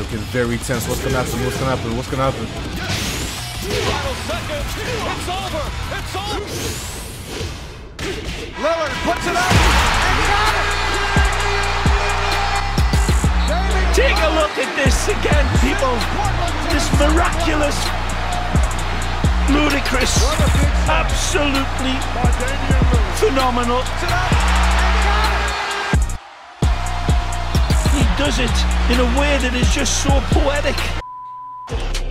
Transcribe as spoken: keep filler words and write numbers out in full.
looking very tense. What's gonna happen? What's gonna happen? What's gonna happen? Final seconds. It's over. It's over. Lillard puts it up. They got it. Take a look at this again, people. This miraculous, ludicrous, absolutely phenomenal. Does it in a way that is just so poetic.